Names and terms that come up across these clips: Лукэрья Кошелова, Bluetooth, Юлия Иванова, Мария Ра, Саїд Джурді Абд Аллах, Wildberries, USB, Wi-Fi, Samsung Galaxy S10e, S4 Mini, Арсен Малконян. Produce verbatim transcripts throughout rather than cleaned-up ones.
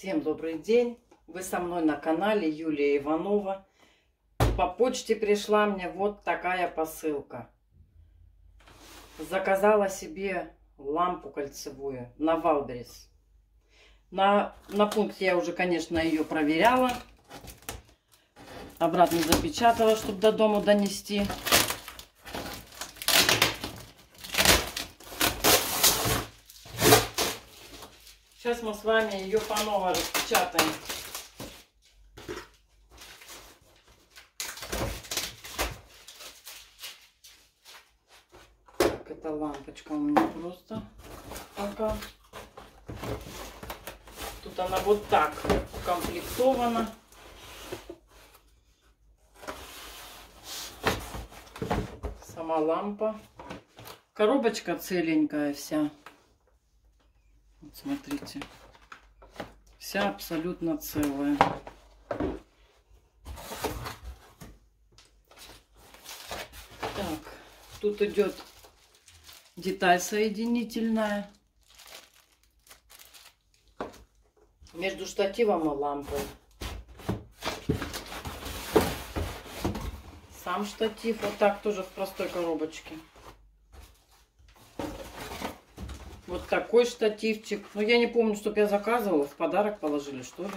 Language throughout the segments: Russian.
Всем добрый день! Вы со мной на канале Юлия Иванова. По почте пришла мне вот такая посылка. Заказала себе лампу кольцевую на Wildberries. На, на пункте я уже, конечно, ее проверяла. Обратно запечатала, чтобы до дома донести. Сейчас мы с вами ее по новой распечатаем. Так, эта лампочка у меня просто пока. Тут она вот так укомплектована. Сама лампа. Коробочка целенькая вся. Вот смотрите, вся абсолютно целая. Так, тут идет деталь соединительная между штативом и лампой. Сам штатив вот так тоже в простой коробочке. Вот такой штативчик. Но я не помню, чтобы я заказывала. В подарок положили, что ли.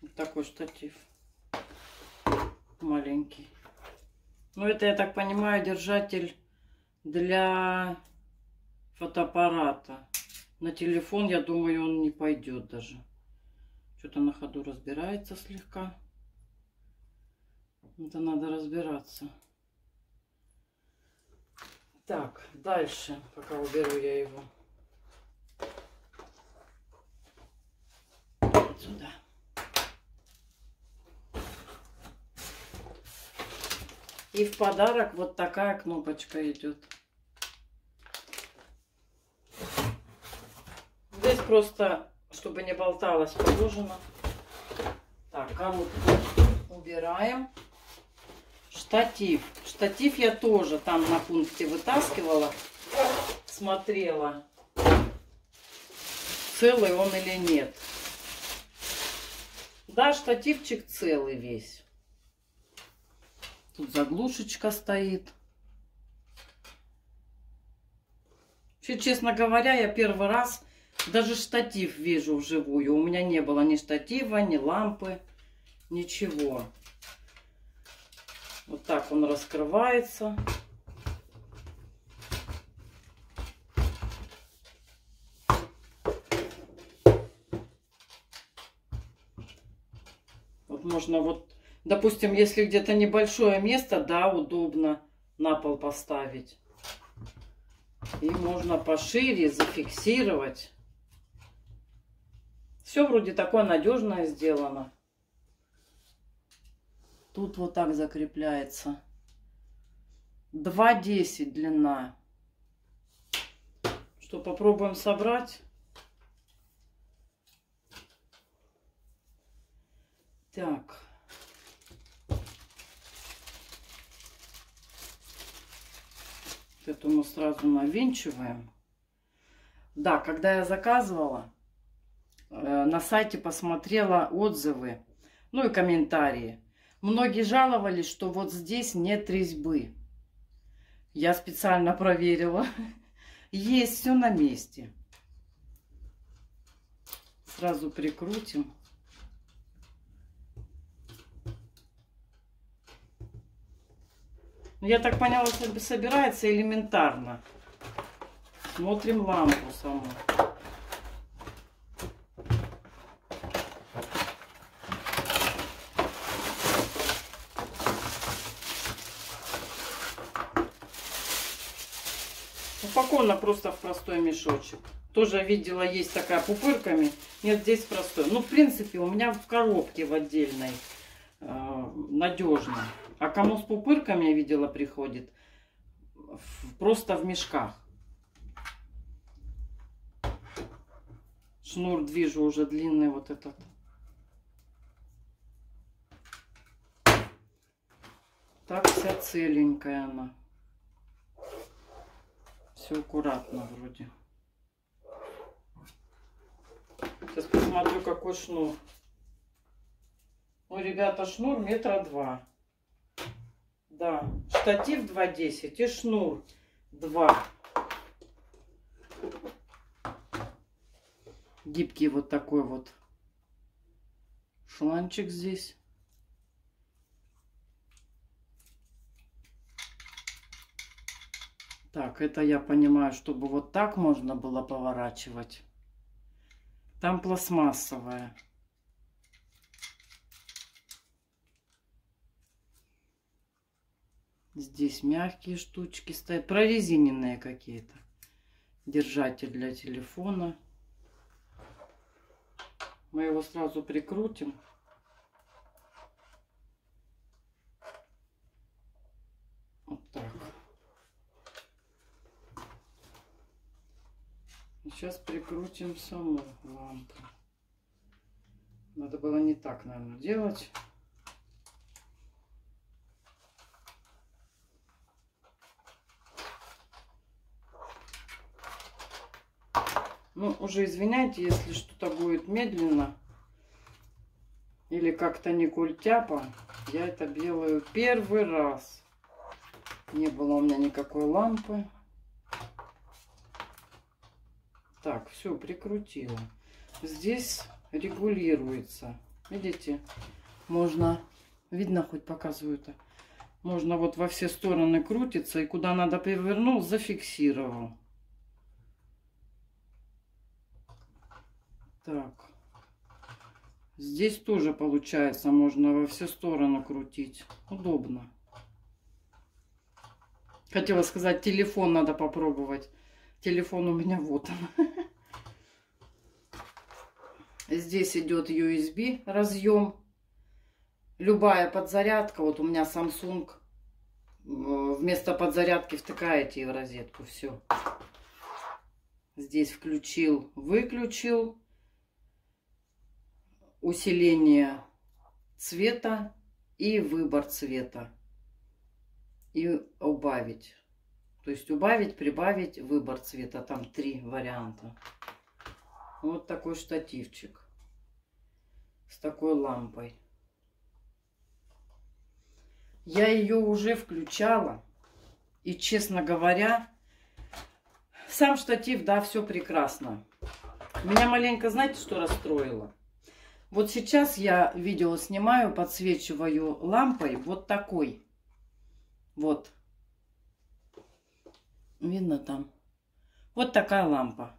Вот такой штатив. Маленький. Ну, это, я так понимаю, держатель для фотоаппарата. На телефон, я думаю, он не пойдет даже. Что-то на ходу разбирается слегка. Это надо разбираться. Так, дальше, пока уберу я его. Вот сюда. И в подарок вот такая кнопочка идет. Здесь просто, чтобы не болталось, положено. Так, коробку убираем. Штатив. Штатив я тоже там на пункте вытаскивала, смотрела, целый он или нет. Да, штативчик целый весь. Тут заглушечка стоит. Вообще, честно говоря, я первый раз даже штатив вижу вживую. У меня не было ни штатива, ни лампы, ничего. Вот так он раскрывается. Вот можно вот, допустим, если где-то небольшое место, да, удобно на пол поставить. И можно пошире зафиксировать. Все вроде такое надежное сделано. Тут вот так закрепляется. два десять длина. Что, попробуем собрать? Так. Вот эту мы сразу навинчиваем. Да, когда я заказывала, на сайте посмотрела отзывы, ну и комментарии. Многие жаловались, что вот здесь нет резьбы. Я специально проверила. Есть, все на месте. Сразу прикрутим. Я так поняла, что собирается элементарно. Смотрим лампу саму. Упакована просто в простой мешочек. Тоже видела, есть такая пупырками. Нет, здесь простой. Ну, в принципе, у меня в коробке в отдельной э, надежно. А кому с пупырками, я видела, приходит в, просто в мешках. Шнур движу уже длинный вот этот. Так вся целенькая она. все аккуратно вроде. Сейчас посмотрю, какой шнур. Ну, ребята, шнур метра два. Да, штатив два десять и шнур два. Гибкий вот такой вот шланчик здесь. Так, это я понимаю, чтобы вот так можно было поворачивать. Там пластмассовая. Здесь мягкие штучки стоят. Прорезиненные какие-то. Держатель для телефона. Мы его сразу прикрутим. Вот так. Сейчас прикрутим саму лампу. Надо было не так, наверное, делать. Ну, уже извиняйте, если что-то будет медленно или как-то не культяпа. Я это делаю первый раз. Не было у меня никакой лампы. Так, все, прикрутила. Здесь регулируется. Видите, можно, видно, хоть показываю это. Можно вот во все стороны крутиться, и куда надо перевернул, зафиксировал. Так, здесь тоже получается, можно во все стороны крутить. Удобно. Хотела сказать, телефон надо попробовать. Телефон у меня вот он. Здесь идет ю эс би разъем. Любая подзарядка. Вот у меня Samsung. Вместо подзарядки втыкаете и в розетку. Все. Здесь включил, выключил. Усиление цвета и выбор цвета. И убавить. То есть убавить, прибавить, выбор цвета. Там три варианта. Вот такой штативчик. С такой лампой. Я ее уже включала. И, честно говоря, сам штатив, да, все прекрасно. Меня маленько, знаете, что расстроило? Вот сейчас я видео снимаю, подсвечиваю лампой вот такой. Вот. Видно там. Вот такая лампа.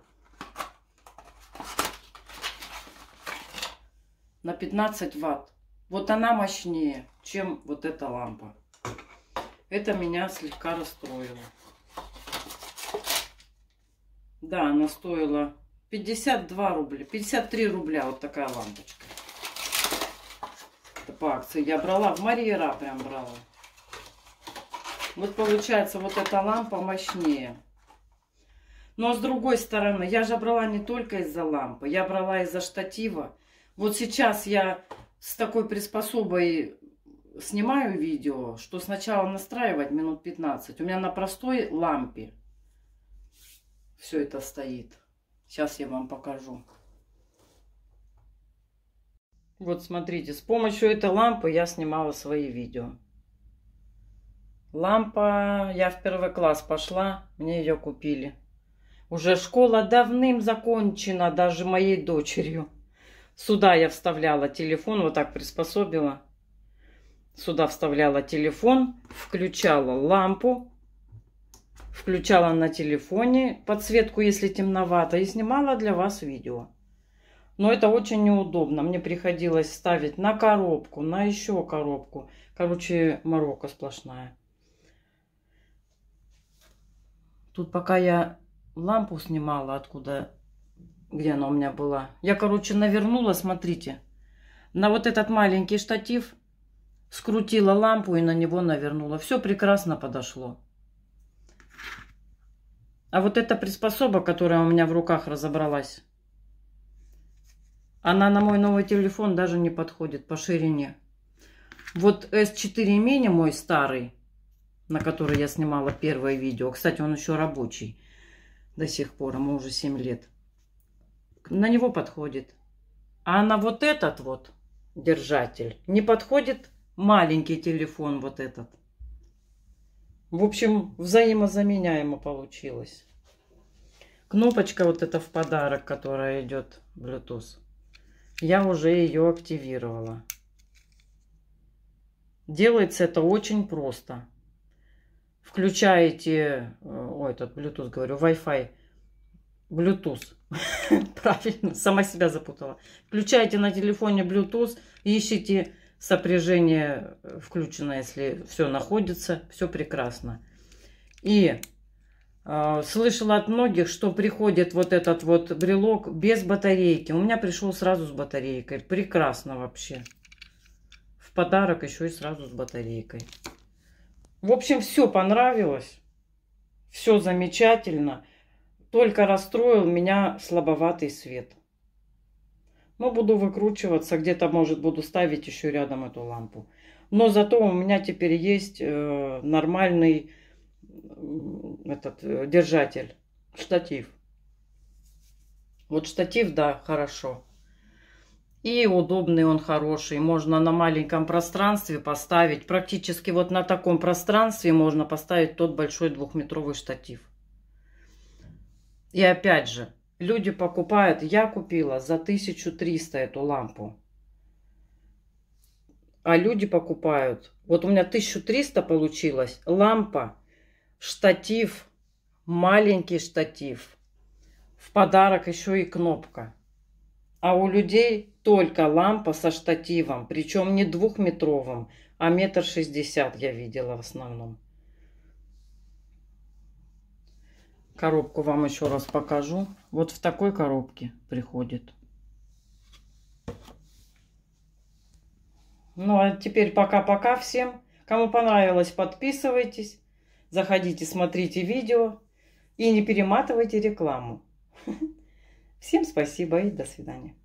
На пятнадцать ватт. Вот она мощнее, чем вот эта лампа. Это меня слегка расстроило. Да, она стоила пятьдесят два рубля. пятьдесят три рубля вот такая лампочка. Это по акции. Я брала в Марии Ра, прям брала. Вот получается, вот эта лампа мощнее. Но с другой стороны, я же брала не только из-за лампы, я брала из-за штатива. Вот сейчас я с такой приспособой снимаю видео, что сначала настраивать минут пятнадцать. У меня на простой лампе все это стоит. Сейчас я вам покажу. Вот смотрите, с помощью этой лампы я снимала свои видео. Лампа, я в первый класс пошла, мне ее купили. Уже школа давным закончена, даже моей дочерью. Сюда я вставляла телефон, вот так приспособила. Сюда вставляла телефон, включала лампу, включала на телефоне подсветку, если темновато, и снимала для вас видео. Но это очень неудобно. Мне приходилось ставить на коробку, на еще коробку. Короче, морока сплошная. Тут пока я лампу снимала, откуда, где она у меня была. Я, короче, навернула, смотрите, на вот этот маленький штатив, скрутила лампу и на него навернула. Все прекрасно подошло. А вот эта приспособа, которая у меня в руках разобралась, она на мой новый телефон даже не подходит по ширине. Вот эс четыре мини мой старый, на который я снимала первое видео. Кстати, он еще рабочий. до сих пор, ему уже семь лет. На него подходит. А на вот этот вот держатель не подходит маленький телефон вот этот. В общем, взаимозаменяемо получилось. Кнопочка вот эта в подарок, которая идет Bluetooth. Я уже ее активировала. Делается это очень просто. Включаете, о, этот Bluetooth, говорю, Wi-Fi, Bluetooth, правильно, сама себя запутала. Включаете на телефоне Bluetooth, ищите сопряжение включено, если все находится, все прекрасно. И э, слышала от многих, что приходит вот этот вот брелок без батарейки. У меня пришел сразу с батарейкой, прекрасно вообще. В подарок еще и сразу с батарейкой. В общем, все понравилось, все замечательно, только расстроил меня слабоватый свет. Но буду выкручиваться, где-то, может, буду ставить еще рядом эту лампу. Но зато у меня теперь есть э, нормальный э, этот, э, держатель, штатив. Вот штатив, да, хорошо. И удобный он, хороший. Можно на маленьком пространстве поставить. Практически вот на таком пространстве можно поставить тот большой двухметровый штатив. И опять же, люди покупают. Я купила за тысячу триста эту лампу. А люди покупают. Вот у меня тысяча триста получилось. Лампа, штатив, маленький штатив. В подарок еще и кнопка. А у людей только лампа со штативом, причем не двухметровым, а метр шестьдесят я видела в основном. Коробку вам еще раз покажу. Вот в такой коробке приходит. Ну а теперь пока-пока всем. Кому понравилось, подписывайтесь, заходите, смотрите видео и не перематывайте рекламу. Всем спасибо и до свидания.